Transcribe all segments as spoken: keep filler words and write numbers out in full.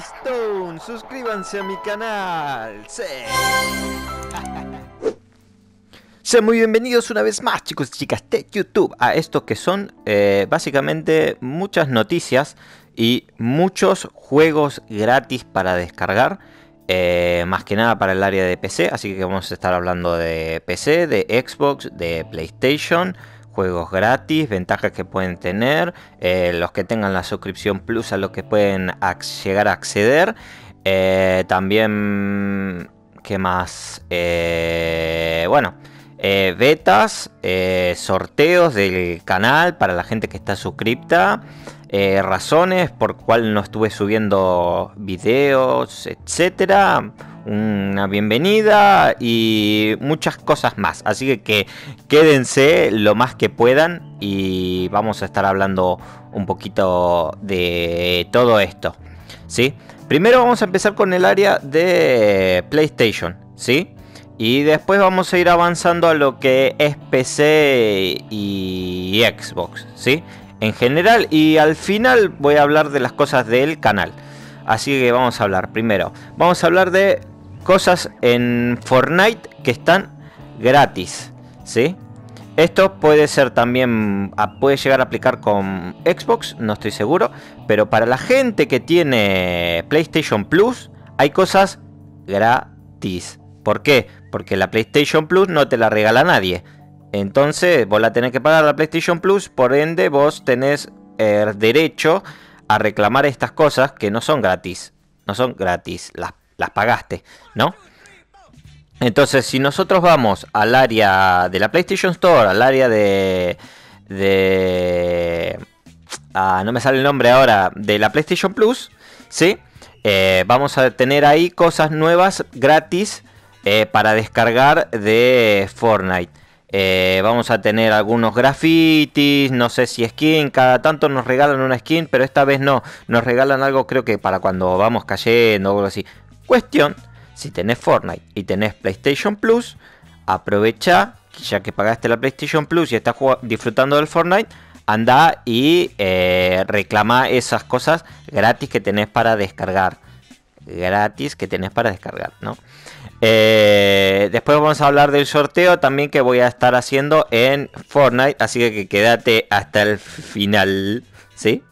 Stone, suscríbanse a mi canal. Sí. Sean muy bienvenidos una vez más, chicos y chicas de YouTube, a esto que son eh, básicamente muchas noticias y muchos juegos gratis para descargar, eh, más que nada para el área de P C. Así que vamos a estar hablando de P C, de Xbox, de PlayStation, juegos gratis, ventajas que pueden tener, eh, los que tengan la suscripción Plus a los que pueden llegar a acceder, eh, también, ¿qué más? Eh, bueno, eh, betas, eh, sorteos del canal para la gente que está suscripta, eh, razones por cual no estuve subiendo videos, etcétera. Una bienvenida y muchas cosas más. Así que, que quédense lo más que puedan y vamos a estar hablando un poquito de todo esto, ¿sí? Primero vamos a empezar con el área de PlayStation, ¿sí? Y después vamos a ir avanzando a lo que es P C y Xbox, ¿sí? En general, y al final voy a hablar de las cosas del canal. Así que vamos a hablar primero. Vamos a hablar de cosas en Fortnite que están gratis, ¿sí? Esto puede ser también, puede llegar a aplicar con Xbox, no estoy seguro, pero para la gente que tiene PlayStation Plus hay cosas gratis. ¿Por qué? Porque la PlayStation Plus no te la regala nadie. Entonces vos la tenés que pagar, la PlayStation Plus, por ende vos tenés el derecho a reclamar estas cosas que no son gratis. No son gratis, las las pagaste, ¿no? Entonces, si nosotros vamos al área de la PlayStation Store, al área de... de ah, no me sale el nombre ahora, de la PlayStation Plus, ¿sí? Eh, vamos a tener ahí cosas nuevas gratis eh, para descargar de Fortnite. Eh, vamos a tener algunos grafitis, no sé si skin, cada tanto nos regalan una skin, pero esta vez no. Nos regalan algo, creo que para cuando vamos cayendo o algo así. Cuestión, si tenés Fortnite y tenés PlayStation Plus, aprovecha, ya que pagaste la PlayStation Plus y estás disfrutando del Fortnite, anda y eh, reclama esas cosas gratis que tenés para descargar. Gratis que tenés para descargar, ¿no? Eh, después vamos a hablar del sorteo también que voy a estar haciendo en Fortnite, así que quédate hasta el final, ¿sí?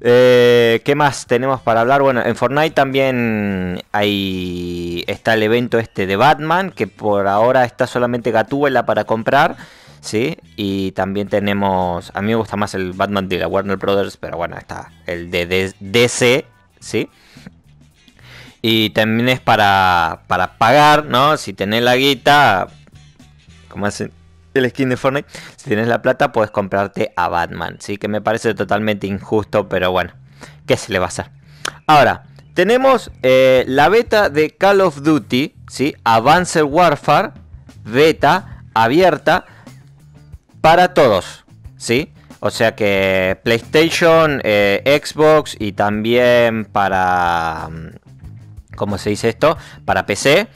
Eh, ¿qué más tenemos para hablar? Bueno, en Fortnite también hay, está el evento este de Batman, que por ahora está solamente Gatúbela para comprar, ¿sí? Y también tenemos, a mí me gusta más el Batman de la Warner Brothers, pero bueno, está el de D C, ¿sí? Y también es para, para pagar, ¿no? Si tenés la guita, como hacen el skin de Fortnite, si tienes la plata puedes comprarte a Batman, ¿sí? Que me parece totalmente injusto, pero bueno, ¿qué se le va a hacer? Ahora, tenemos eh, la beta de Call of Duty, ¿sí? Advanced Warfare, beta abierta para todos, ¿sí? O sea que PlayStation, eh, Xbox y también para... ¿Cómo se dice esto? Para P C,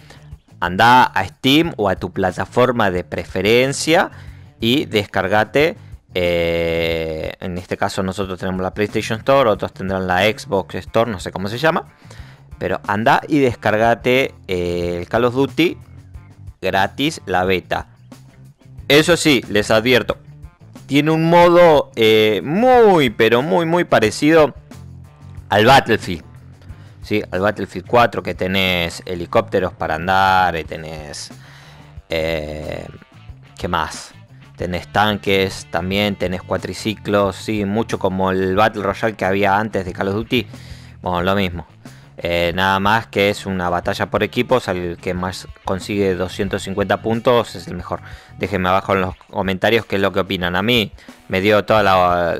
anda a Steam o a tu plataforma de preferencia y descargate. Eh, en este caso nosotros tenemos la PlayStation Store, otros tendrán la Xbox Store, no sé cómo se llama. Pero anda y descargate eh, el Call of Duty gratis, la beta. Eso sí, les advierto, tiene un modo eh, muy, pero muy, muy parecido al Battlefield. Sí, al Battlefield cuatro, que tenés helicópteros para andar, tenés... Eh, ¿qué más? Tenés tanques, también tenés cuatriciclos, sí, mucho como el Battle Royale que había antes de Call of Duty. Bueno, lo mismo. Eh, nada más que es una batalla por equipos, al que más consigue doscientos cincuenta puntos es el mejor. Déjenme abajo en los comentarios qué es lo que opinan. A mí me dio toda la...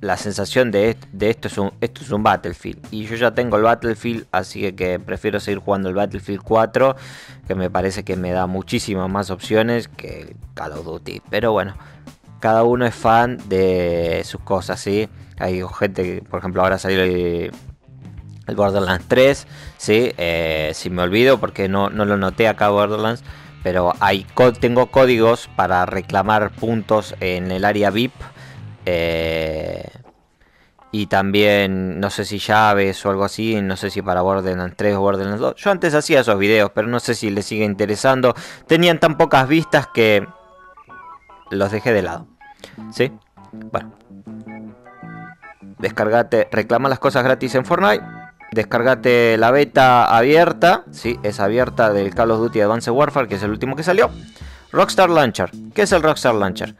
la sensación de, de esto, es un, esto es un Battlefield. Y yo ya tengo el Battlefield, así que prefiero seguir jugando el Battlefield cuatro. Que me parece que me da muchísimas más opciones que el Call of Duty. Pero bueno, cada uno es fan de sus cosas, ¿sí? Hay gente que, por ejemplo, ahora salió el, el Borderlands tres, ¿sí? Eh, si me olvido porque no, no lo noté acá Borderlands. Pero hay, tengo códigos para reclamar puntos en el área V I P. Eh, Y también, no sé si llaves o algo así, no sé si para Borderlands tres o Borderlands dos. Yo antes hacía esos videos, pero no sé si les sigue interesando. Tenían tan pocas vistas que los dejé de lado. ¿Sí? Bueno. Descargate, reclama las cosas gratis en Fortnite. Descargate la beta abierta. Sí, es abierta del Call of Duty Advanced Warfare, que es el último que salió. Rockstar Launcher. ¿Qué es el Rockstar Launcher?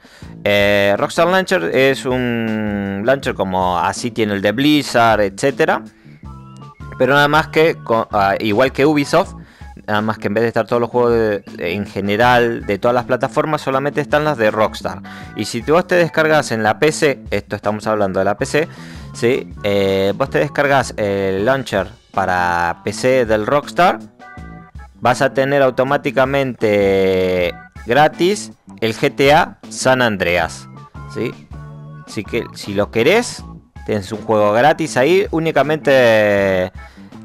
Eh, Rockstar Launcher es un launcher como así tiene el de Blizzard, etcétera. Pero nada más que, con, uh, igual que Ubisoft, nada más que en vez de estar todos los juegos de, en general de todas las plataformas, solamente están las de Rockstar. Y si vos te descargas en la P C, esto estamos hablando de la P C, ¿sí? eh, vos te descargas el launcher para P C del Rockstar, vas a tener automáticamente gratis el G T A San Andreas, ¿sí? Así que si lo querés, tenés un juego gratis ahí, únicamente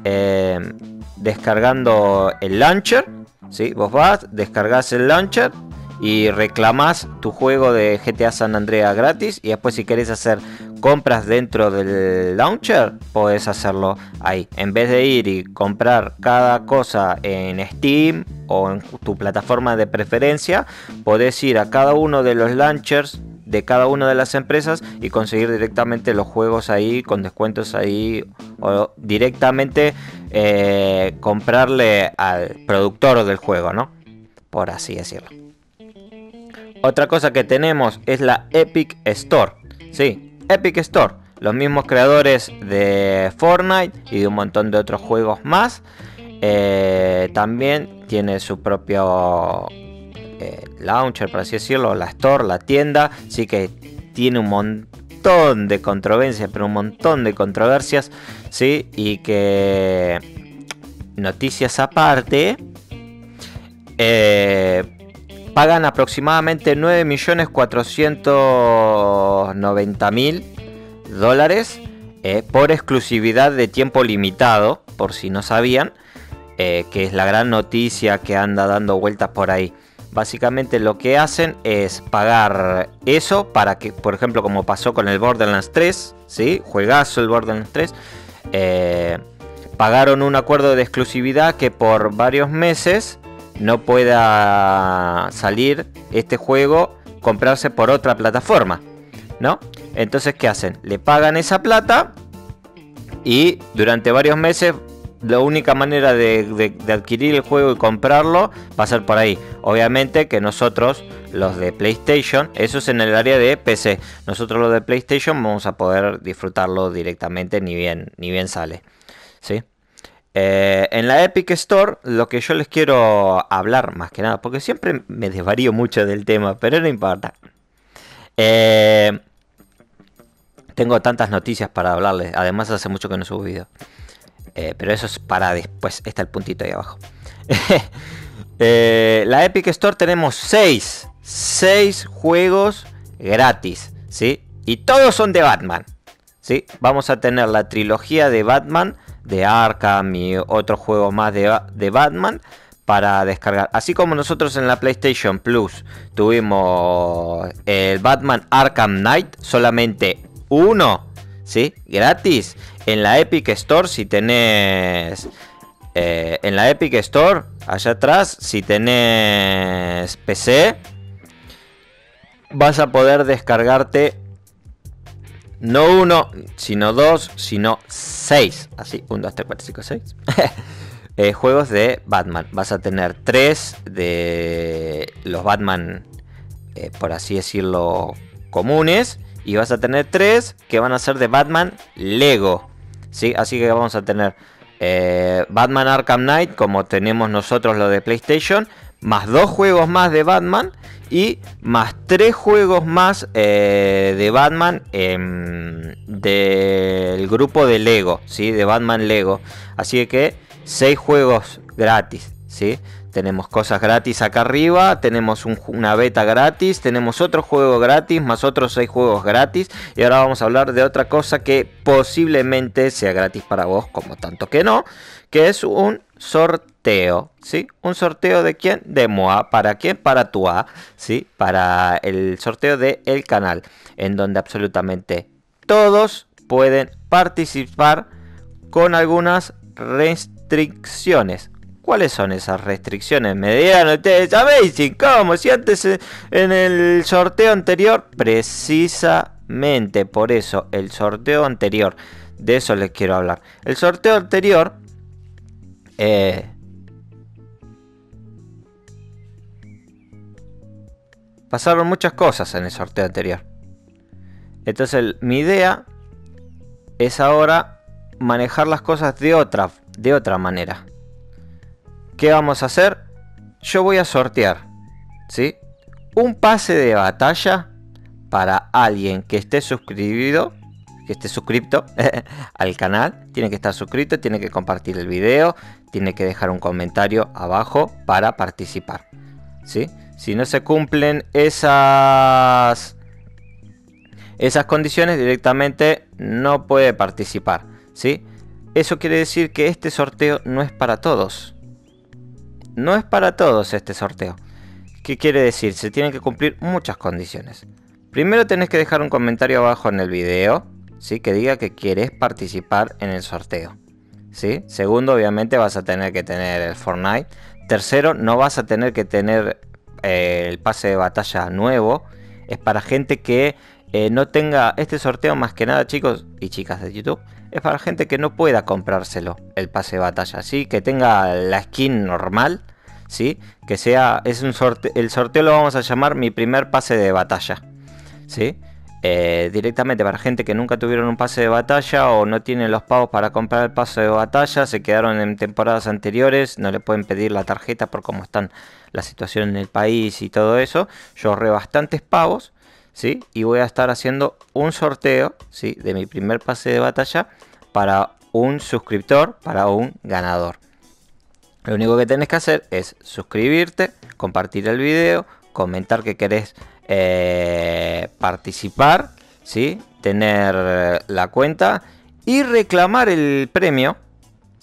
eh, descargando el launcher, ¿sí? Vos vas, descargas el launcher y reclamás tu juego de G T A San Andreas gratis. Y después, si querés hacer compras dentro del launcher, podés hacerlo ahí. En vez de ir y comprar cada cosa en Steam o en tu plataforma de preferencia, podés ir a cada uno de los launchers de cada una de las empresas y conseguir directamente los juegos ahí con descuentos ahí, o directamente eh, comprarle al productor del juego, ¿no? Por así decirlo. Otra cosa que tenemos es la Epic Store. Sí, Epic Store. Los mismos creadores de Fortnite y de un montón de otros juegos más. Eh, también tiene su propio eh, launcher, por así decirlo. La Store, la tienda. Sí que tiene un montón de controversias, pero un montón de controversias. Sí, y que noticias aparte. Eh... Pagan aproximadamente nueve millones cuatrocientos noventa mil dólares eh, por exclusividad de tiempo limitado, por si no sabían, eh, que es la gran noticia que anda dando vueltas por ahí. Básicamente lo que hacen es pagar eso para que, por ejemplo, como pasó con el Borderlands tres, ¿sí? Juegazo el Borderlands tres, eh, pagaron un acuerdo de exclusividad que por varios meses no pueda salir este juego, comprarse por otra plataforma, ¿no? Entonces, ¿qué hacen? Le pagan esa plata y durante varios meses la única manera de, de, de adquirir el juego y comprarlo va a ser por ahí. Obviamente que nosotros, los de PlayStation, eso es en el área de P C, nosotros los de PlayStation vamos a poder disfrutarlo directamente, ni bien, ni bien sale, ¿sí? Eh, en la Epic Store, lo que yo les quiero hablar más que nada, porque siempre me desvarío mucho del tema, pero no importa. Eh, tengo tantas noticias para hablarles, además hace mucho que no subo video. Eh, pero eso es para después, está el puntito ahí abajo. eh, la Epic Store tenemos seis juegos gratis, ¿sí? Y todos son de Batman, ¿sí? Vamos a tener la trilogía de Batman de Arkham y otro juego más de, de Batman para descargar. Así como nosotros en la PlayStation Plus tuvimos el Batman Arkham Knight, solamente uno, ¿sí? Gratis. En la Epic Store, si tenés eh, en la Epic Store, allá atrás, si tenés P C, vas a poder descargarte no uno, sino dos, sino seis. Así, uno, dos, tres, cuatro, cinco, seis. eh, juegos de Batman. Vas a tener tres de los Batman, eh, por así decirlo, comunes. Y vas a tener tres que van a ser de Batman Lego, ¿sí? Así que vamos a tener eh, Batman Arkham Knight, como tenemos nosotros lo de PlayStation, más dos juegos más de Batman y más tres juegos más eh, de Batman eh, del grupo de Lego, ¿sí? De Batman Lego. Así que seis juegos gratis, ¿sí? Tenemos cosas gratis acá arriba, tenemos un, una beta gratis, tenemos otro juego gratis, más otros seis juegos gratis. Y ahora vamos a hablar de otra cosa que posiblemente sea gratis para vos, como tanto que no, que es un sorteo, ¿sí? ¿Un sorteo de quién? De MOA. ¿Para quién? Para tu A, ¿sí? Para el sorteo del canal, en donde absolutamente todos pueden participar con algunas restricciones. ¿Cuáles son esas restricciones? Me dieron ustedes Amazing, como si antes en el sorteo anterior. Precisamente por eso, el sorteo anterior, de eso les quiero hablar. El sorteo anterior eh, pasaron muchas cosas en el sorteo anterior. Entonces el, mi idea es ahora manejar las cosas de otra, de otra manera. ¿Qué vamos a hacer? Yo voy a sortear, ¿sí?, un pase de batalla para alguien que esté suscribido, que esté suscripto al canal. Tiene que estar suscrito, tiene que compartir el video, tiene que dejar un comentario abajo para participar, ¿sí? Si no se cumplen esas, esas condiciones, directamente no puede participar, ¿sí? Eso quiere decir que este sorteo no es para todos. No es para todos este sorteo. ¿Qué quiere decir? Se tienen que cumplir muchas condiciones. Primero tenés que dejar un comentario abajo en el video, ¿sí?, que diga que quieres participar en el sorteo, ¿sí? Segundo, obviamente vas a tener que tener el Fortnite. Tercero, no vas a tener que tener eh, el pase de batalla nuevo. Es para gente que eh, no tenga este sorteo, más que nada, chicos y chicas de YouTube. Es para gente que no pueda comprárselo el pase de batalla, ¿sí? Que tenga la skin normal, ¿sí? Que sea, es un sorteo, el sorteo lo vamos a llamar mi primer pase de batalla, ¿sí? Eh, directamente para gente que nunca tuvieron un pase de batalla o no tienen los pavos para comprar el pase de batalla, se quedaron en temporadas anteriores, no le pueden pedir la tarjeta por cómo están la situación en el país y todo eso. Yo ahorré bastantes pavos, ¿sí? Y voy a estar haciendo un sorteo, ¿sí?, de mi primer pase de batalla para un suscriptor, para un ganador. Lo único que tenés que hacer es suscribirte, compartir el video, comentar que querés eh, participar, ¿sí?, tener la cuenta y reclamar el premio,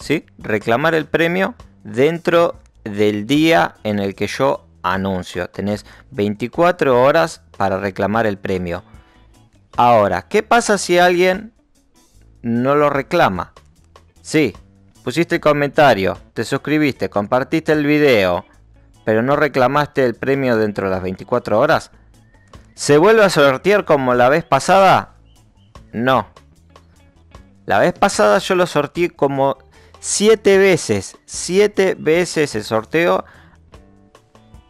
¿sí?, reclamar el premio dentro del día en el que yo anuncio. Tenés veinticuatro horas para reclamar el premio. Ahora, ¿qué pasa si alguien no lo reclama? Sí, pusiste el comentario, te suscribiste, compartiste el video, pero no reclamaste el premio dentro de las veinticuatro horas. ¿Se vuelve a sortear como la vez pasada? No. La vez pasada yo lo sorteé como siete veces. siete veces el sorteo.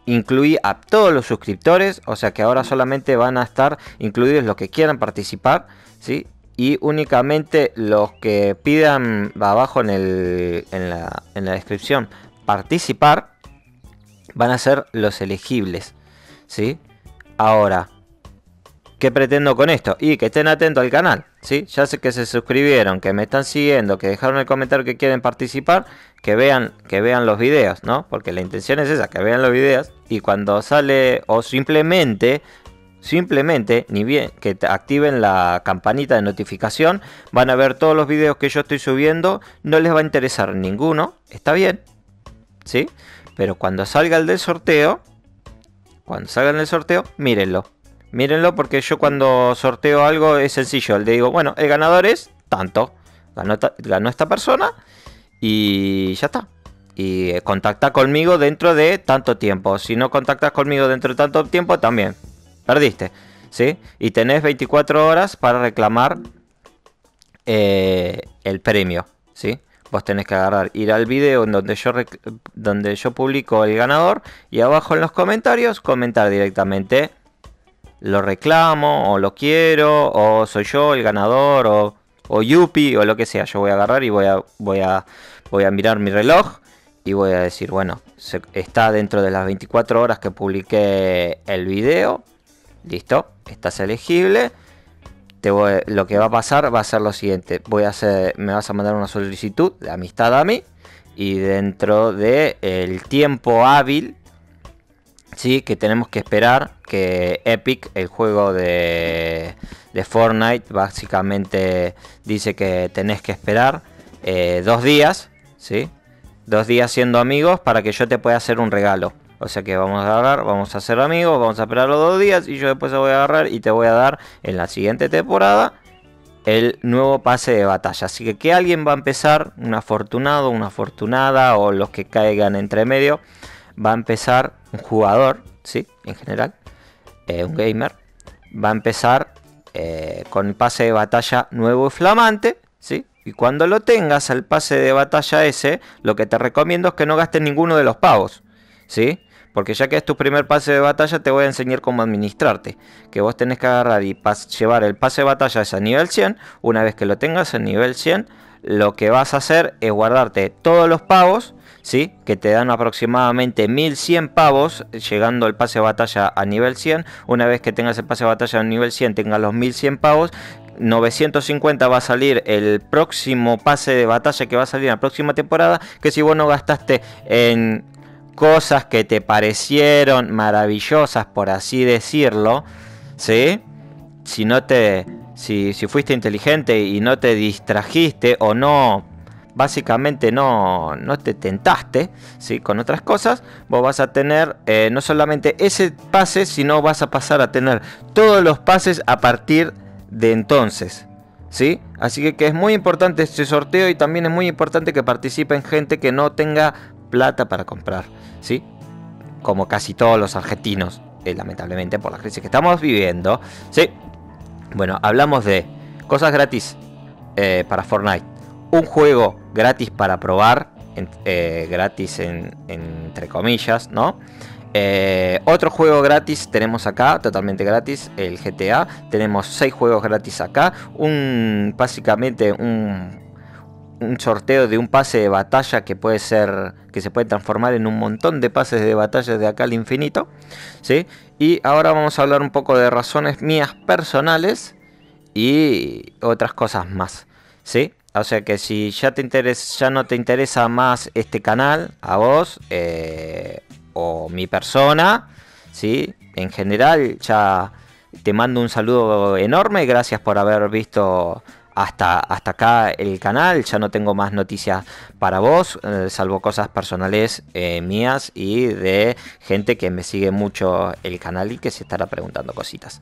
Incluí a todos los suscriptores, o sea que ahora solamente van a estar incluidos los que quieran participar, ¿sí? Y únicamente los que pidan abajo en, el, en, la, en la descripción participar van a ser los elegibles, ¿sí? Ahora, ¿qué pretendo con esto? Y que estén atentos al canal, ¿sí? Ya sé que se suscribieron, que me están siguiendo, que dejaron el comentario que quieren participar, que vean, que vean los videos, ¿no? Porque la intención es esa, que vean los videos. Y cuando sale, o simplemente, simplemente, ni bien, que activen la campanita de notificación, van a ver todos los videos que yo estoy subiendo, no les va a interesar ninguno, está bien, ¿sí? Pero cuando salga el del sorteo, cuando salga el del sorteo, mírenlo. Mírenlo porque yo cuando sorteo algo es sencillo, le digo, bueno, el ganador es tanto, ganó, ta ganó esta persona y ya está. Y contacta conmigo dentro de tanto tiempo. Si no contactas conmigo dentro de tanto tiempo, también perdiste, ¿sí? Y tenés veinticuatro horas para reclamar eh, el premio, ¿sí? Vos tenés que agarrar, ir al video en donde yo, donde yo publico el ganador y abajo en los comentarios comentar directamente: lo reclamo, o lo quiero, o soy yo el ganador, o, o yupi, o lo que sea. Yo voy a agarrar y voy a, voy a, voy a mirar mi reloj y voy a decir, bueno, se, está dentro de las veinticuatro horas que publiqué el video. Listo, estás elegible. Te voy, lo que va a pasar va a ser lo siguiente. Voy a hacer, me vas a mandar una solicitud de amistad a mí y dentro de el tiempo hábil, sí, que tenemos que esperar que Epic, el juego de, de Fortnite, básicamente dice que tenés que esperar eh, dos días, ¿sí? Dos días siendo amigos para que yo te pueda hacer un regalo. O sea que vamos a agarrar, vamos a ser amigos, vamos a esperar los dos días y yo después te voy a agarrar y te voy a dar en la siguiente temporada el nuevo pase de batalla. Así que que alguien va a empezar, un afortunado, una afortunada o los que caigan entre medio, va a empezar un jugador, ¿sí? En general, eh, un gamer, va a empezar eh, con el pase de batalla nuevo y flamante, ¿sí? Y cuando lo tengas al pase de batalla ese, lo que te recomiendo es que no gastes ninguno de los pavos, ¿sí? Porque ya que es tu primer pase de batalla, te voy a enseñar cómo administrarte. Que vos tenés que agarrar y llevar el pase de batalla a nivel cien. Una vez que lo tengas en nivel cien, lo que vas a hacer es guardarte todos los pavos, ¿sí? Que te dan aproximadamente mil cien pavos, llegando el pase de batalla a nivel cien. Una vez que tengas el pase de batalla a nivel cien, tengas los mil cien pavos. novecientos cincuenta va a salir el próximo pase de batalla que va a salir en la próxima temporada. Que si vos no gastaste en cosas que te parecieron maravillosas, por así decirlo, ¿sí? Si no te, si, si fuiste inteligente y no te distrajiste o no, básicamente no, no te tentaste, ¿sí? Con otras cosas, vos vas a tener eh, no solamente ese pase, sino vas a pasar a tener todos los pases a partir de entonces, ¿sí? Así que, que es muy importante este sorteo y también es muy importante que participen gente que no tenga plata para comprar, ¿sí? Como casi todos los argentinos, eh, lamentablemente por la crisis que estamos viviendo, ¿sí? Bueno, hablamos de cosas gratis eh, para Fortnite. Un juego gratis para probar, en, eh, gratis en, en, entre comillas, ¿no? Eh, otro juego gratis tenemos acá, totalmente gratis, el G T A. Tenemos seis juegos gratis acá. Un, básicamente un... un sorteo de un pase de batalla que puede ser, que se puede transformar en un montón de pases de batalla de acá al infinito, ¿sí? Y ahora vamos a hablar un poco de razones mías personales y otras cosas más, ¿sí? O sea que si ya te interesa, ya no te interesa más este canal a vos eh, o mi persona, ¿sí? En general, ya te mando un saludo enorme, gracias por haber visto Hasta, hasta acá el canal. Ya no tengo más noticias para vos, eh, salvo cosas personales eh, mías y de gente que me sigue mucho el canal y que se estará preguntando cositas,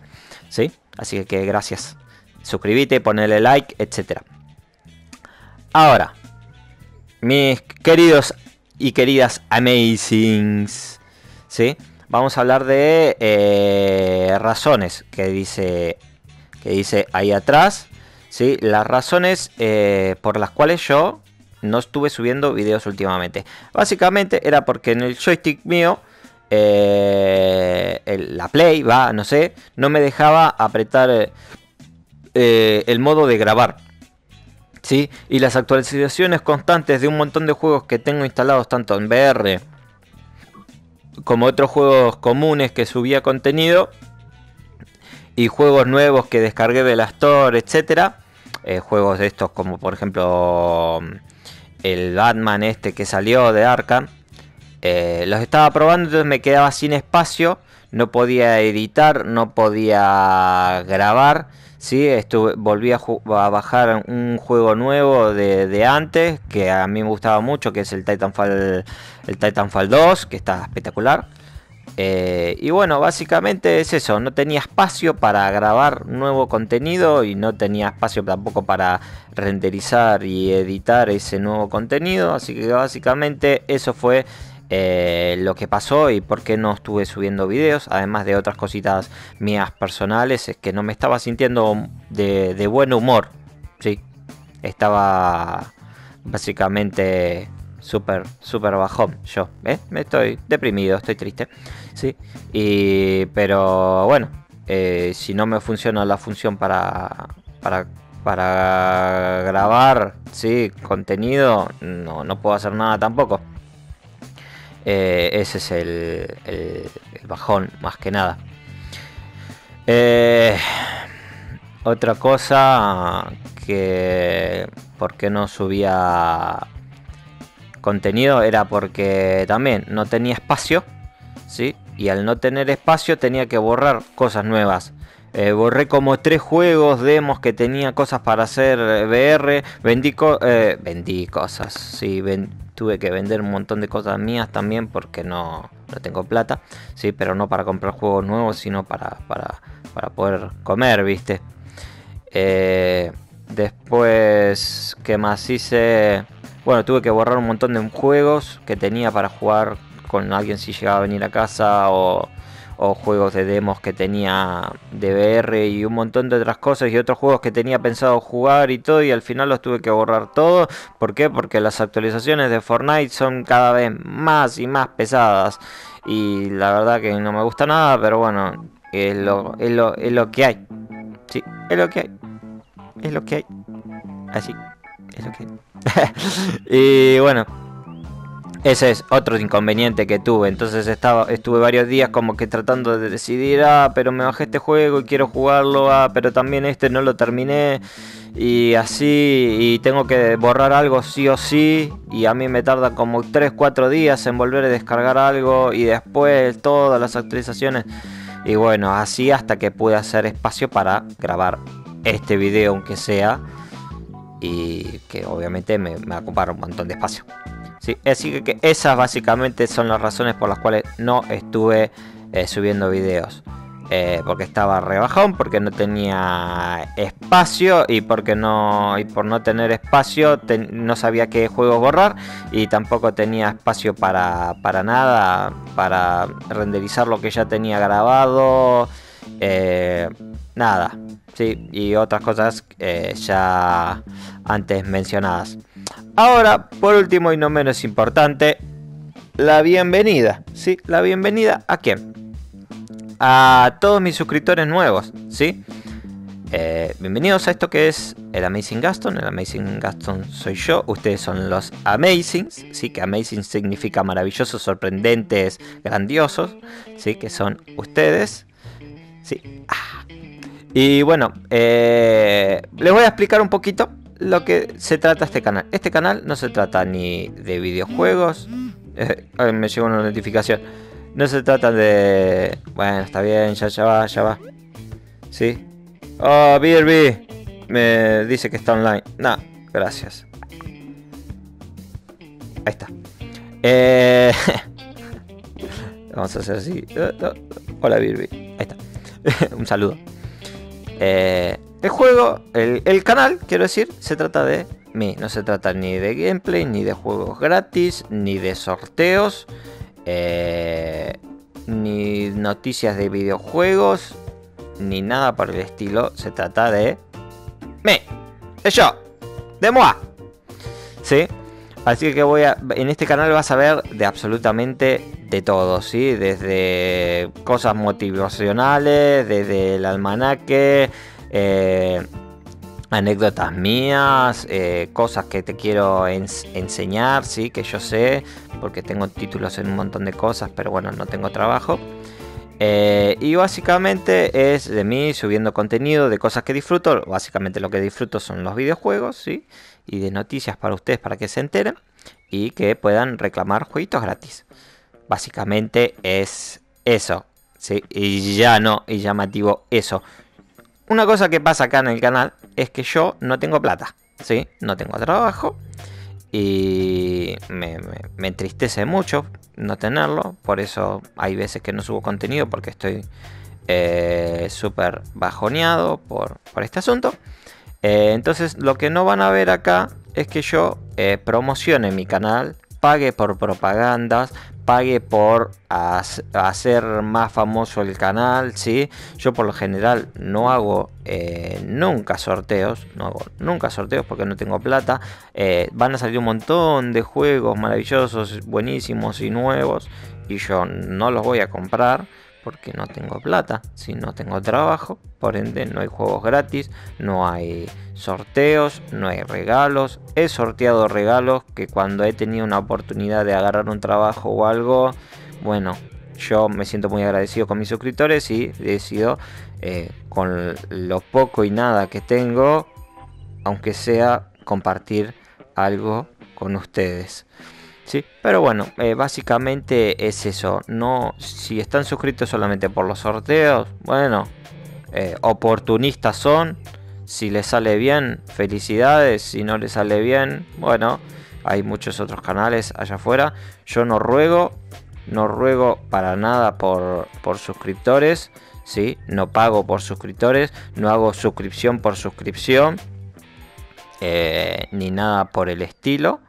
¿sí? Así que gracias. Suscríbete, ponle like, etcétera. Ahora, mis queridos y queridas amazings, ¿sí? Vamos a hablar de eh, razones que dice, que dice ahí atrás. Sí, las razones eh, por las cuales yo no estuve subiendo videos últimamente. Básicamente era porque en el joystick mío, eh, el, la Play, va, no sé, no me dejaba apretar eh, el modo de grabar, ¿sí? Y las actualizaciones constantes de un montón de juegos que tengo instalados tanto en V R como otros juegos comunes que subía contenido, y juegos nuevos que descargué de la Store, etcétera. Eh, juegos de estos como por ejemplo el Batman este que salió de Arkham. Eh, los estaba probando, entonces me quedaba sin espacio. No podía editar, no podía grabar, ¿sí? Estuve, volví a, a bajar un juego nuevo de, de antes, que a mí me gustaba mucho, que es el Titanfall, el Titanfall dos, que está espectacular. Eh, y bueno, básicamente es eso, no tenía espacio para grabar nuevo contenido y no tenía espacio tampoco para renderizar y editar ese nuevo contenido, así que básicamente eso fue eh, lo que pasó y por qué no estuve subiendo videos, además de otras cositas mías personales. Es que no me estaba sintiendo de, de buen humor, ¿sí? Estaba básicamente súper, súper bajón yo, ¿eh? Me estoy deprimido, estoy triste, ¿sí? Y, pero bueno, eh, si no me funciona la función para, para, para grabar, ¿sí? Contenido, no, no puedo hacer nada tampoco. Eh, ese es el, el, el bajón, más que nada. Eh, otra cosa que... ¿por qué no subía contenido? Era porque también no tenía espacio, ¿sí? Y al no tener espacio tenía que borrar cosas nuevas. Eh, borré como tres juegos, demos que tenía cosas para hacer V R, vendí, co eh, vendí cosas, sí, ven tuve que vender un montón de cosas mías también porque no, no tengo plata, sí, pero no para comprar juegos nuevos, sino para, para, para poder comer, ¿viste? Eh, Después, ¿qué más hice? Bueno, tuve que borrar un montón de juegos que tenía para jugar con alguien si llegaba a venir a casa, o, o juegos de demos que tenía de V R y un montón de otras cosas, y otros juegos que tenía pensado jugar y todo, y al final los tuve que borrar todos. ¿Por qué? Porque las actualizaciones de Fortnite son cada vez más y más pesadas, y la verdad que no me gusta nada, pero bueno, es lo, es lo, es lo que hay. Sí, es lo que hay. Es lo que hay. Así. Es lo que hay. Y bueno, ese es otro inconveniente que tuve. Entonces estaba, estuve varios días como que tratando de decidir, ah, pero me bajé este juego y quiero jugarlo, ah, pero también este no lo terminé, y así, y tengo que borrar algo sí o sí, y a mí me tarda como tres cuatro días en volver a descargar algo, y después todas las actualizaciones, y bueno, así hasta que pude hacer espacio para grabar este video, aunque sea, y que obviamente me, me ocuparon un montón de espacio. Sí, así que, que esas básicamente son las razones por las cuales no estuve eh, subiendo videos. Eh, porque estaba rebajón, porque no tenía espacio, y porque no y por no tener espacio te, no sabía qué juegos borrar, y tampoco tenía espacio para, para nada, para renderizar lo que ya tenía grabado. Eh, nada, sí, y otras cosas eh, ya antes mencionadas. Ahora, por último y no menos importante, la bienvenida, ¿sí? La bienvenida ¿a quién? A todos mis suscriptores nuevos, ¿sí? Eh, bienvenidos a esto que es el Amazing Gaston. El Amazing Gaston soy yo, ustedes son los Amazings, ¿sí? Que Amazing significa maravillosos, sorprendentes, grandiosos, ¿sí? Que son ustedes, ¿sí? Ah. Y bueno, eh, les voy a explicar un poquito lo que se trata este canal. Este canal no se trata ni de videojuegos. Eh, ay, me llegó una notificación. No se trata de... Bueno, está bien, ya, ya va, ya va. Sí. Oh, B R B. Me dice que está online. No, gracias. Ahí está. Eh... Vamos a hacer así. Hola, B R B. Ahí está. Un saludo. Eh... El juego, el, el canal, quiero decir, se trata de mí. No se trata ni de gameplay, ni de juegos gratis, ni de sorteos, eh, ni noticias de videojuegos, ni nada por el estilo. Se trata de mí, de yo, de moi. ¿Sí? Así que voy a, en este canal vas a ver de absolutamente de todo, ¿sí? Desde cosas motivacionales, desde el almanaque... Eh, anécdotas mías, eh, cosas que te quiero ens enseñar, sí, que yo sé, porque tengo títulos en un montón de cosas, pero bueno, no tengo trabajo. Eh, y básicamente es de mí subiendo contenido de cosas que disfruto. Básicamente lo que disfruto son los videojuegos, sí, y de noticias para ustedes, para que se enteren y que puedan reclamar jueguitos gratis. Básicamente es eso, sí, y ya no, y llamativo eso. Una cosa que pasa acá en el canal es que yo no tengo plata, ¿sí? No tengo trabajo y me, me, me entristece mucho no tenerlo. Por eso hay veces que no subo contenido porque estoy eh, súper bajoneado por, por este asunto. Eh, entonces lo que no van a ver acá es que yo eh, promocione mi canal, pague por propagandas, pague por hacer más famoso el canal, ¿sí? Yo por lo general no hago eh, nunca sorteos, no hago nunca sorteos porque no tengo plata. Eh, van a salir un montón de juegos maravillosos, buenísimos y nuevos, y yo no los voy a comprar porque no tengo plata, si no tengo trabajo, por ende no hay juegos gratis, no hay sorteos, no hay regalos. He sorteado regalos que cuando he tenido una oportunidad de agarrar un trabajo o algo, bueno, yo me siento muy agradecido con mis suscriptores y decido eh, con lo poco y nada que tengo, aunque sea compartir algo con ustedes. Sí, pero bueno, eh, básicamente es eso. No, si están suscritos solamente por los sorteos, bueno, eh, oportunistas son. Si les sale bien, felicidades. Si no les sale bien, bueno, hay muchos otros canales allá afuera. Yo no ruego, no ruego para nada por, por suscriptores, ¿sí? No pago por suscriptores, no hago suscripción por suscripción. eh, ni nada por el estilo.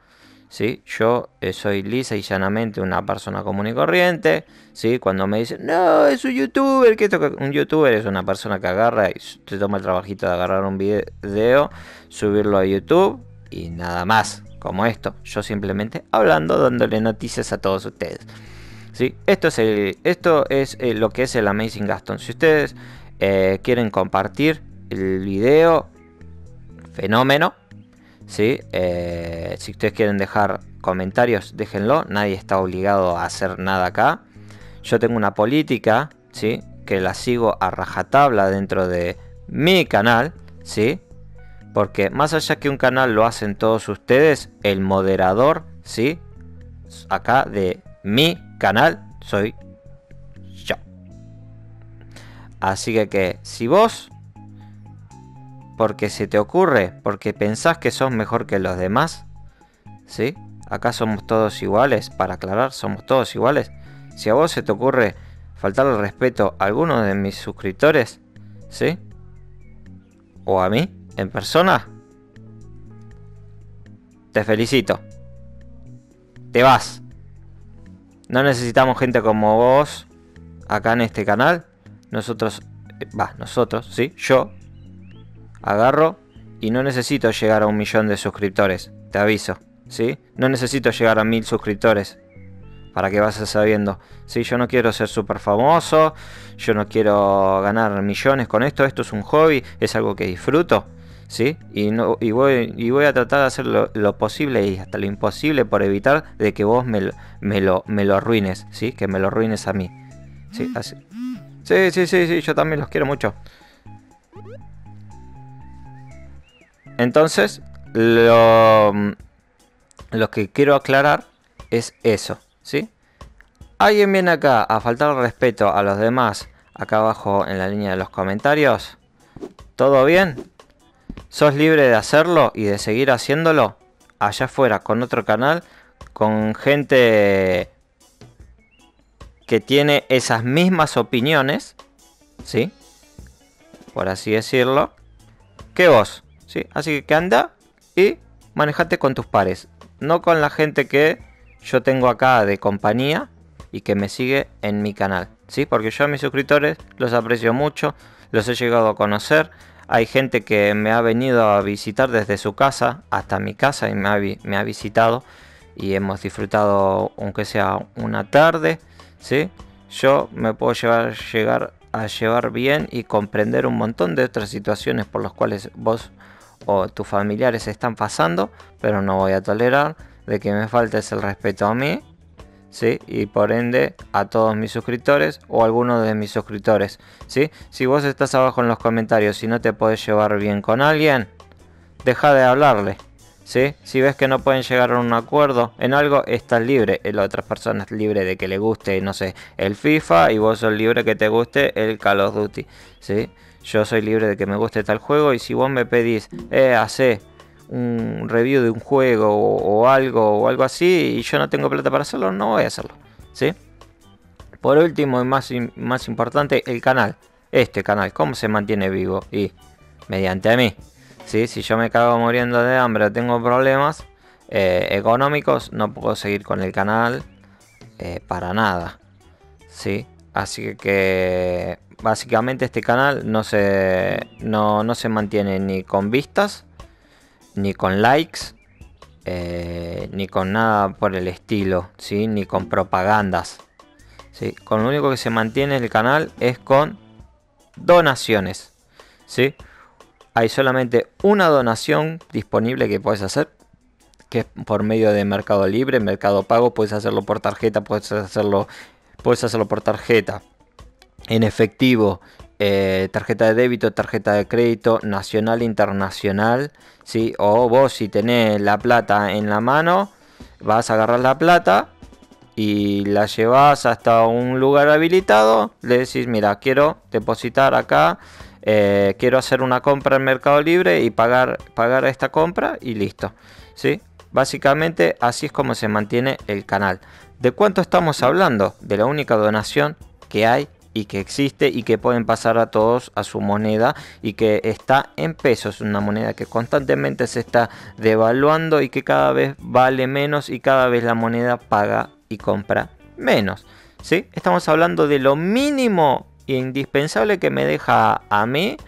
¿Sí? Yo soy lisa y llanamente una persona común y corriente. ¿Sí? Cuando me dicen, no, es un youtuber, que esto, un youtuber es una persona que agarra y se toma el trabajito de agarrar un video, subirlo a YouTube y nada más, como esto. Yo simplemente hablando, dándole noticias a todos ustedes. ¿Sí? Esto es, el, esto es el, lo que es el Amazing Gastón. Si ustedes eh, quieren compartir el video, fenómeno. ¿Sí? Eh, si ustedes quieren dejar comentarios, déjenlo. Nadie está obligado a hacer nada acá. Yo tengo una política, ¿sí?, que la sigo a rajatabla dentro de mi canal, ¿sí?, porque más allá que un canal lo hacen todos ustedes, el moderador, ¿sí?, acá de mi canal soy yo. Así que, que si vos, porque se te ocurre, porque pensás que sos mejor que los demás, ¿sí?, acá somos todos iguales, para aclarar, somos todos iguales. Si a vos se te ocurre faltar el respeto a alguno de mis suscriptores, ¿sí?, o a mí, en persona, te felicito. Te vas. No necesitamos gente como vos acá en este canal. Nosotros, va, nosotros, ¿sí?, yo agarro y no necesito llegar a un millón de suscriptores, te aviso, ¿sí? No necesito llegar a mil suscriptores, para que vayas sabiendo, ¿sí? Yo no quiero ser súper famoso, yo no quiero ganar millones con esto, esto es un hobby, es algo que disfruto, ¿sí? Y, no, y, voy, y voy a tratar de hacer lo, lo posible y hasta lo imposible por evitar de que vos me, me, lo, me lo arruines, ¿sí? Que me lo arruines a mí, ¿sí? Así. Sí, sí, sí, sí, yo también los quiero mucho. Entonces, lo, lo que quiero aclarar es eso, ¿sí? ¿Alguien viene acá a faltar el respeto a los demás? Acá abajo en la línea de los comentarios. ¿Todo bien? ¿Sos libre de hacerlo y de seguir haciéndolo? Allá afuera, con otro canal, con gente que tiene esas mismas opiniones, ¿sí?, por así decirlo, que vos. ¿Sí? Así que anda y manejate con tus pares, no con la gente que yo tengo acá de compañía y que me sigue en mi canal, ¿sí? Porque yo a mis suscriptores los aprecio mucho, los he llegado a conocer. Hay gente que me ha venido a visitar desde su casa hasta mi casa y me ha, me ha visitado y hemos disfrutado aunque sea una tarde, ¿sí? Yo me puedo llevar, llegar a llevar bien y comprender un montón de otras situaciones por las cuales vos o tus familiares están pasando, pero no voy a tolerar de que me faltes el respeto a mí, ¿sí?, y por ende a todos mis suscriptores o a algunos de mis suscriptores, ¿sí? Si vos estás abajo en los comentarios y no te podés llevar bien con alguien, deja de hablarle, ¿sí? Si ves que no pueden llegar a un acuerdo en algo, estás libre. La otra persona es libre de que le guste, no sé, el FIFA, y vos sos libre que te guste el Call of Duty, ¿sí? Yo soy libre de que me guste tal juego, y si vos me pedís, eh, hacé un review de un juego o, o algo o algo así, y yo no tengo plata para hacerlo, no voy a hacerlo, ¿sí? Por último y más, más importante, el canal. Este canal, ¿cómo se mantiene vivo? Y mediante a mí, ¿sí? Si yo me cago muriendo de hambre o tengo problemas eh, económicos, no puedo seguir con el canal eh, para nada, ¿sí? Así que básicamente este canal no se, no, no se mantiene ni con vistas, ni con likes, eh, ni con nada por el estilo, ¿sí?, ni con propagandas, ¿sí? Con lo único que se mantiene el canal es con donaciones, ¿sí? Hay solamente una donación disponible que puedes hacer, que es por medio de Mercado Libre, Mercado Pago. Puedes hacerlo por tarjeta, puedes hacerlo, puedes hacerlo por tarjeta, en efectivo, eh, tarjeta de débito, tarjeta de crédito, nacional, internacional, ¿sí? O vos, si tenés la plata en la mano, vas a agarrar la plata y la llevas hasta un lugar habilitado. Le decís, mira, quiero depositar acá, eh, quiero hacer una compra en Mercado Libre y pagar, pagar esta compra, y listo, ¿sí? Básicamente así es como se mantiene el canal. ¿De cuánto estamos hablando? De la única donación que hay y que existe y que pueden pasar a todos a su moneda y que está en pesos, una moneda que constantemente se está devaluando y que cada vez vale menos y cada vez la moneda paga y compra menos, ¿sí? Estamos hablando de lo mínimo e indispensable que me deja a mí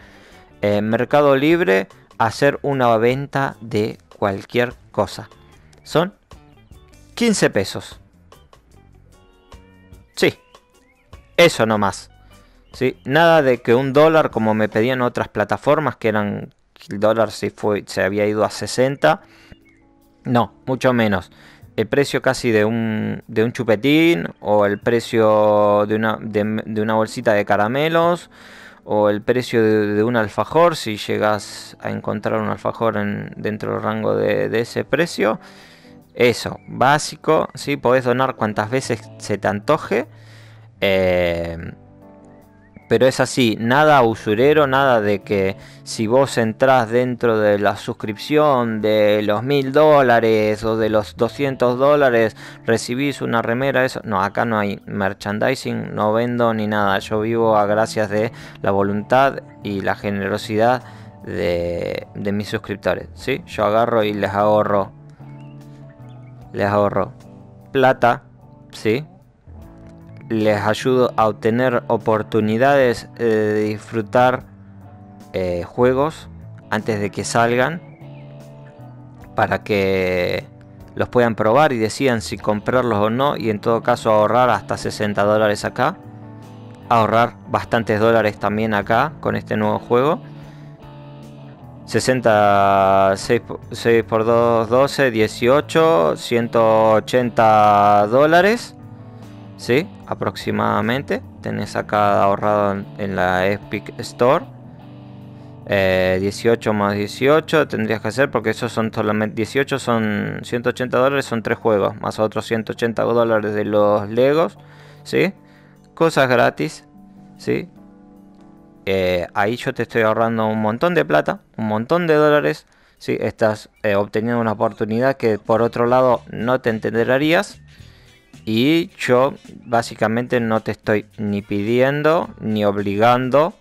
eh, Mercado Libre hacer una venta de cualquier cosa. Son quince pesos. Sí. Eso nomás, ¿sí? Nada de que un dólar, como me pedían otras plataformas, que eran el dólar si fue, se había ido a sesenta. No, mucho menos. El precio casi de un, de un chupetín, o el precio de una, de, de una bolsita de caramelos, o el precio de, de un alfajor, si llegas a encontrar un alfajor en, dentro del rango de, de ese precio. Eso, básico, ¿sí? Podés donar cuantas veces se te antoje. Eh, pero es así, nada usurero, nada de que si vos entrás dentro de la suscripción de los mil dólares o de los doscientos dólares recibís una remera, eso no, acá no hay merchandising, no vendo ni nada, yo vivo a gracias de la voluntad y la generosidad de, de mis suscriptores, ¿sí? Yo agarro y les ahorro les ahorro plata, ¿sí? Les ayudo a obtener oportunidades eh, de disfrutar eh, juegos antes de que salgan, para que los puedan probar y decidan si comprarlos o no, y en todo caso ahorrar hasta sesenta dólares acá, ahorrar bastantes dólares también acá con este nuevo juego. sesenta, seis por dos, doce, dieciocho, ciento ochenta dólares. ¿Sí? Aproximadamente tenés acá ahorrado en la Epic Store. eh, dieciocho más dieciocho tendrías que hacer, porque esos son solamente dieciocho, son ciento ochenta dólares, son tres juegos, más otros ciento ochenta dólares de los Legos, ¿sí? Cosas gratis, ¿sí? Eh, ahí yo te estoy ahorrando un montón de plata, un montón de dólares, ¿sí? Estás eh, obteniendo una oportunidad que por otro lado no te enterarías. Y yo básicamente no te estoy ni pidiendo ni obligando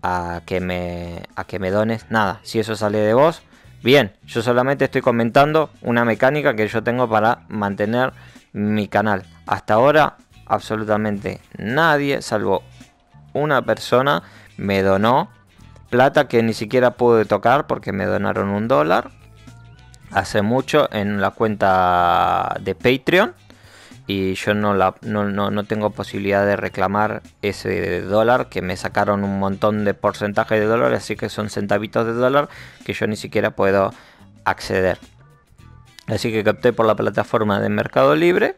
a que me, a que me dones nada. Si eso sale de vos, bien. Yo solamente estoy comentando una mecánica que yo tengo para mantener mi canal. Hasta ahora absolutamente nadie, salvo una persona, me donó plata que ni siquiera pude tocar porque me donaron un dólar hace mucho en la cuenta de Patreon. Y yo no, la, no, no, no tengo posibilidad de reclamar ese dólar, que me sacaron un montón de porcentaje de dólar, así que son centavitos de dólar que yo ni siquiera puedo acceder. Así que opté por la plataforma de Mercado Libre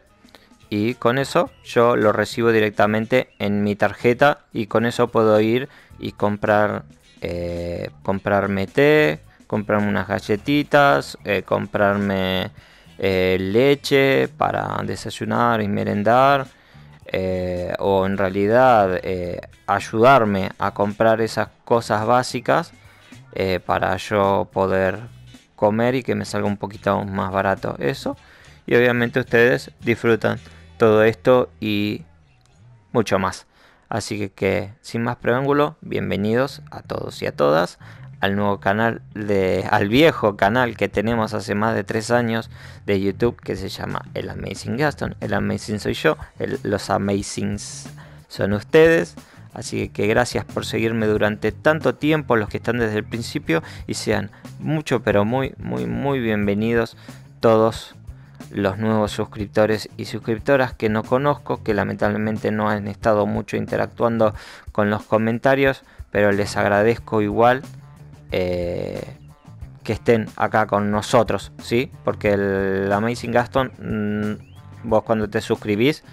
y con eso yo lo recibo directamente en mi tarjeta, y con eso puedo ir y comprar, eh, comprarme té, comprarme unas galletitas, eh, comprarme... Eh, leche para desayunar y merendar, eh, o en realidad eh, ayudarme a comprar esas cosas básicas eh, para yo poder comer y que me salga un poquito más barato eso. Y obviamente ustedes disfrutan todo esto y mucho más. Así que, que sin más preámbulo, bienvenidos a todos y a todas al nuevo canal, de, al viejo canal que tenemos hace más de tres años de YouTube, que se llama El Amazing Gaston. El Amazing soy yo, el, los Amazings son ustedes. Así que gracias por seguirme durante tanto tiempo, los que están desde el principio, y sean mucho pero muy muy muy bienvenidos todos los nuevos suscriptores y suscriptoras que no conozco, que lamentablemente no han estado mucho interactuando con los comentarios, pero les agradezco igual Eh, que estén acá con nosotros, ¿sí? Porque el Amazing Gaston, mmm, vos cuando te suscribís,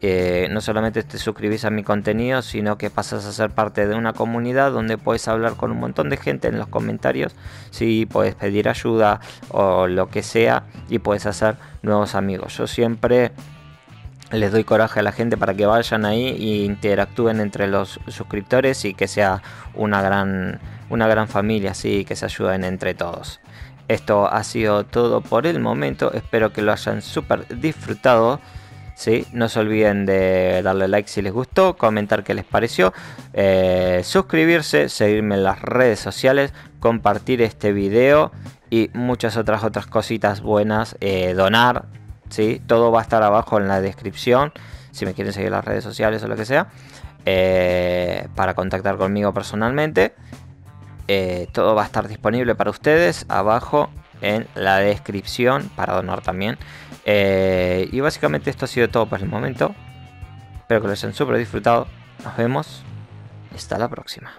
eh, no solamente te suscribís a mi contenido, sino que pasas a ser parte de una comunidad donde puedes hablar con un montón de gente en los comentarios, ¿sí? Puedes pedir ayuda o lo que sea, y puedes hacer nuevos amigos. Yo siempre les doy coraje a la gente para que vayan ahí e interactúen entre los suscriptores y que sea una gran, una gran familia, así que se ayuden entre todos. Esto ha sido todo por el momento, espero que lo hayan súper disfrutado, ¿sí? No se olviden de darle like si les gustó, comentar qué les pareció, eh, suscribirse, seguirme en las redes sociales, compartir este video y muchas otras otras cositas buenas, eh, donar, ¿sí? Todo va a estar abajo en la descripción, si me quieren seguir en las redes sociales o lo que sea, eh, para contactar conmigo personalmente. Eh, todo va a estar disponible para ustedes abajo en la descripción para donar también. Eh, y básicamente esto ha sido todo por el momento. Espero que lo hayan súper disfrutado. Nos vemos. Hasta la próxima.